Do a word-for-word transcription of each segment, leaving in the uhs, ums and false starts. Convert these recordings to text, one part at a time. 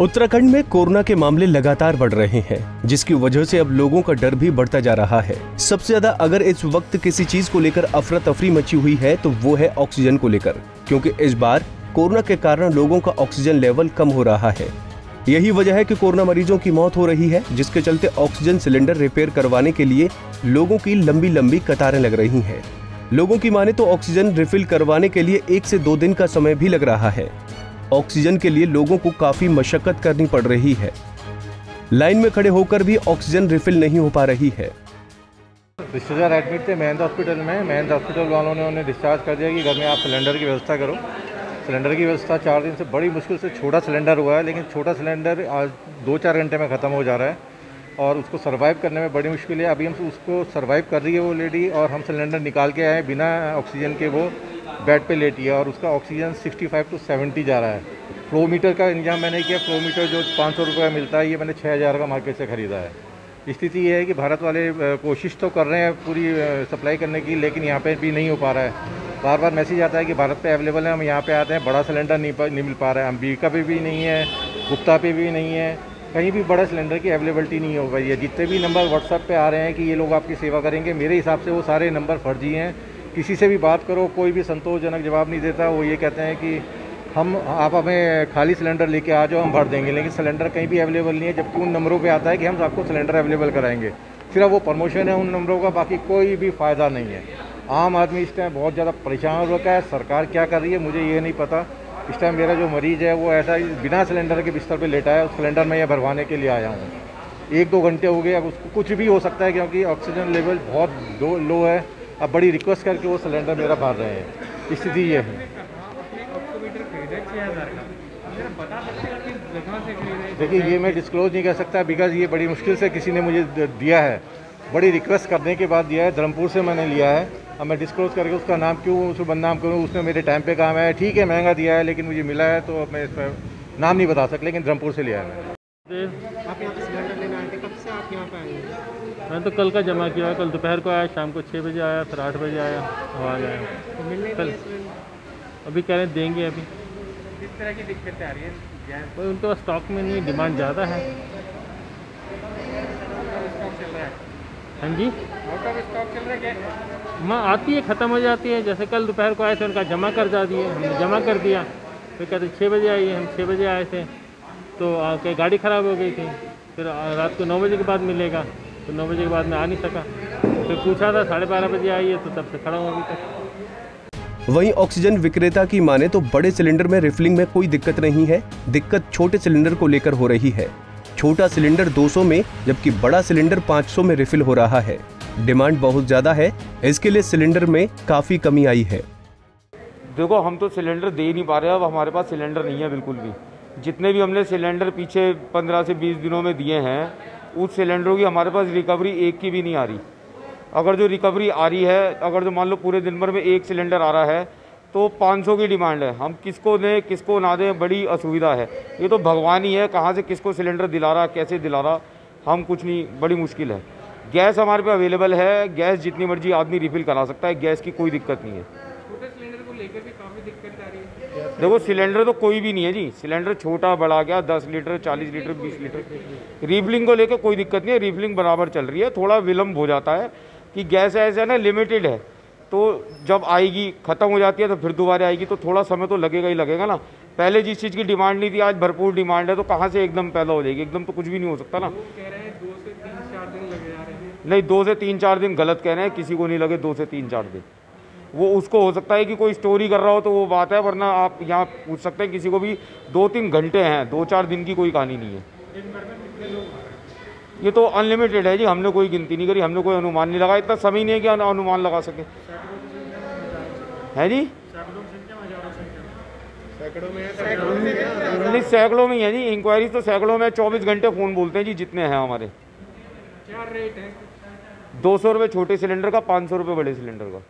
उत्तराखंड में कोरोना के मामले लगातार बढ़ रहे हैं, जिसकी वजह से अब लोगों का डर भी बढ़ता जा रहा है। सबसे ज्यादा अगर इस वक्त किसी चीज को लेकर अफरा तफरी मची हुई है तो वो है ऑक्सीजन को लेकर, क्योंकि इस बार कोरोना के कारण लोगों का ऑक्सीजन लेवल कम हो रहा है। यही वजह है कि कोरोना मरीजों की मौत हो रही है, जिसके चलते ऑक्सीजन सिलेंडर रिपेयर करवाने के लिए लोगों की लंबी लंबी कतारें लग रही हैं। लोगों की माने तो ऑक्सीजन रिफिल करवाने के लिए एक से दो दिन का समय भी लग रहा है। ऑक्सीजन के लिए लोगों को काफी मशक्कत करनी पड़ रही है। लाइन में खड़े होकर भी ऑक्सीजन रिफिल नहीं हो पा रही है। डिस्चार्जर एडमिट थे महेंद्र हॉस्पिटल में। महेंद्र हॉस्पिटल वालों ने उन्हें डिस्चार्ज कर दिया कि घर में आप सिलेंडर की व्यवस्था करो। सिलेंडर की व्यवस्था चार दिन से बड़ी मुश्किल से छोटा सिलेंडर हुआ है, लेकिन छोटा सिलेंडर आज दो चार घंटे में ख़त्म हो जा रहा है और उसको सर्वाइव करने में बड़ी मुश्किल है। अभी हम उसको सर्वाइव कर रही है वो लेडी, और हम सिलेंडर निकाल के आए बिना ऑक्सीजन के। वो बेड पे लेटी है और उसका oxygen sixty five to seventy जा रहा है। फ्लो मीटर का इंतजाम मैंने किया। फ्लो मीटर जो पाँच सौ रुपये का मिलता है, ये मैंने छः हज़ार का मार्केट से ख़रीदा है। स्थिति ये है कि भारत वाले कोशिश तो कर रहे हैं पूरी सप्लाई करने की, लेकिन यहाँ पर भी नहीं हो पा रहा है। बार बार मैसेज आता है कि भारत पे अवेलेबल है, हम यहाँ पे आते हैं, बड़ा सिलेंडर नहीं नहीं मिल पा रहा है। अम्बिका पे भी नहीं है, गुप्ता पे भी नहीं है, कहीं भी बड़ा सिलेंडर की अवेलेबिलिटी नहीं हो पाई है। जितने भी नंबर व्हाट्सएप पे आ रहे हैं कि ये लोग आपकी सेवा करेंगे, मेरे हिसाब से वो सारे नंबर फर्जी हैं। किसी से भी बात करो, कोई भी संतोषजनक जवाब नहीं देता। वो ये कहते हैं कि हम आप हमें खाली सिलेंडर लेके आ जाओ, हम भर देंगे, लेकिन सिलेंडर कहीं भी अवेलेबल नहीं है। जबकि उन नंबरों पर आता है कि हम आपको सिलेंडर अवेलेबल कराएंगे, सिर्फ वो प्रमोशन है उन नंबरों का, बाकी कोई भी फ़ायदा नहीं है। आम आदमी इस टाइम बहुत ज़्यादा परेशान हो रखा है। सरकार क्या कर रही है मुझे ये नहीं पता। इस टाइम मेरा जो मरीज़ है वो ऐसा बिना सिलेंडर के बिस्तर पे लेटा है। उस सिलेंडर में यह भरवाने के लिए आया हूँ, एक दो घंटे हो गए। अब उसको कुछ भी हो सकता है क्योंकि ऑक्सीजन लेवल बहुत लो है। अब बड़ी रिक्वेस्ट करके वो सिलेंडर मेरा भर रहे हैं। स्थिति ये है। देखिए, ये मैं डिस्क्लोज नहीं कर सकता बिकॉज ये बड़ी मुश्किल से किसी ने मुझे दिया है, बड़ी रिक्वेस्ट करने के बाद दिया है। धर्मपुर से मैंने लिया है। अब मैं डिस्क्लोज करके उसका नाम क्यों उसको बदनाम करूँ। उसने मेरे टाइम पे काम है, ठीक है, महंगा दिया है, लेकिन मुझे मिला है, तो अब मैं इस पर नाम नहीं बता सकता, लेकिन धर्मपुर से लिया है मैंने। आप यहाँ पे सिलेंडर लेने आए थे, कब से आप यहाँ पे आए हैं? मैंने तो कल का जमा किया है। कल दोपहर को आया, शाम को छः बजे आया, फिर आठ बजे आया, वहाँ आया कल। अभी कह रहे हैं देंगे। अभी किस तरह की दिक्कतें आ रही है? उनका स्टॉक में नहीं, डिमांड ज़्यादा है। हाँ जी, स्टॉक चल रहा है। माँ आती है, ख़त्म हो जाती है। जैसे कल दोपहर को आए थे, उनका जमा कर जा दिए, हमने जमा कर दिया। फिर कहते छः बजे आइए, हम छः बजे आए थे तो आके गाड़ी ख़राब हो गई थी। फिर रात को नौ बजे के बाद मिलेगा, तो नौ बजे के बाद मैं आ नहीं सका। फिर पूछा था साढ़े बारह बजे आइए, तो तब से खड़ा हूँ अभी तक। वहीं ऑक्सीजन विक्रेता की माने तो बड़े सिलेंडर में रिफिलिंग में कोई दिक्कत नहीं है, दिक्कत छोटे सिलेंडर को लेकर हो रही है। छोटा सिलेंडर दो सौ में जबकि बड़ा सिलेंडर पाँच सौ में रिफिल हो रहा है। डिमांड बहुत ज़्यादा है, इसके लिए सिलेंडर में काफ़ी कमी आई है। देखो, हम तो सिलेंडर दे नहीं पा रहे। अब हमारे पास सिलेंडर नहीं है बिल्कुल भी। जितने भी हमने सिलेंडर पीछे पंद्रह से बीस दिनों में दिए हैं, उस सिलेंडरों की हमारे पास रिकवरी एक की भी नहीं आ रही। अगर जो रिकवरी आ रही है, अगर जो मान लो पूरे दिन भर में एक सिलेंडर आ रहा है तो पाँच सौ की डिमांड है। हम किसको दें किसको ना दें, बड़ी असुविधा है। ये तो भगवान ही है, कहाँ से किसको सिलेंडर दिला रहा, कैसे दिला रहा, हम कुछ नहीं, बड़ी मुश्किल है। गैस हमारे पे अवेलेबल है, गैस जितनी मर्जी आदमी रिफिल करा सकता है, गैस की कोई दिक्कत नहीं है। छोटे सिलेंडर को लेकर भी काफ़ी दिक्कत आ रही है। देखो, सिलेंडर तो कोई भी नहीं है जी। सिलेंडर छोटा बड़ा गया, दस लीटर चालीस लीटर बीस लीटर। रिफिलिंग को लेकर कोई दिक्कत नहीं है, रिफिलिंग बराबर चल रही है। थोड़ा विलम्ब हो जाता है कि गैस ऐसा ना लिमिटेड है, तो जब आएगी ख़त्म हो जाती है, तो फिर दोबारा आएगी, तो थोड़ा समय तो लगेगा ही लगेगा ना। पहले जिस चीज़ की डिमांड नहीं थी, आज भरपूर डिमांड है, तो कहाँ से एकदम पैदा हो जाएगी? एकदम तो कुछ भी नहीं हो सकता ना। नहीं, दो से तीन चार दिन गलत कह रहे हैं, किसी को नहीं लगे दो से तीन चार दिन। वो उसको हो सकता है कि कोई स्टोरी कर रहा हो तो वो बात है, वरना आप यहाँ पूछ सकते हैं किसी को भी। दो तीन घंटे हैं, दो चार दिन की कोई कहानी नहीं है। दिन भर में कितने लोग आ रहे हैं? ये तो अनलिमिटेड है जी, हमने कोई गिनती नहीं करी, हमने कोई अनुमान नहीं लगाया। इतना समय नहीं है कि अनुमान लगा सकें। है जी, नहीं सैकड़ों में है जी। इंक्वायरी तो सैकड़ों में, चौबीस घंटे फ़ोन बोलते हैं जी जितने हैं हमारे। क्या रेट है? दो सौ रुपये छोटे सिलेंडर का, पाँच सौ रुपये बड़े सिलेंडर का।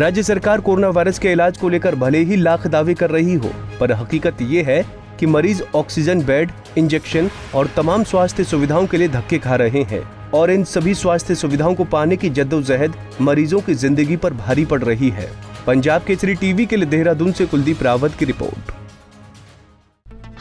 राज्य सरकार कोरोना वायरस के इलाज को लेकर भले ही लाख दावे कर रही हो, पर हकीकत ये है कि मरीज ऑक्सीजन बेड, इंजेक्शन और तमाम स्वास्थ्य सुविधाओं के लिए धक्के खा रहे हैं और इन सभी स्वास्थ्य सुविधाओं को पाने की जद्दोजहद मरीजों की जिंदगी पर भारी पड़ रही है। पंजाब केसरी टीवी के लिए देहरादून से कुलदीप रावत की रिपोर्ट।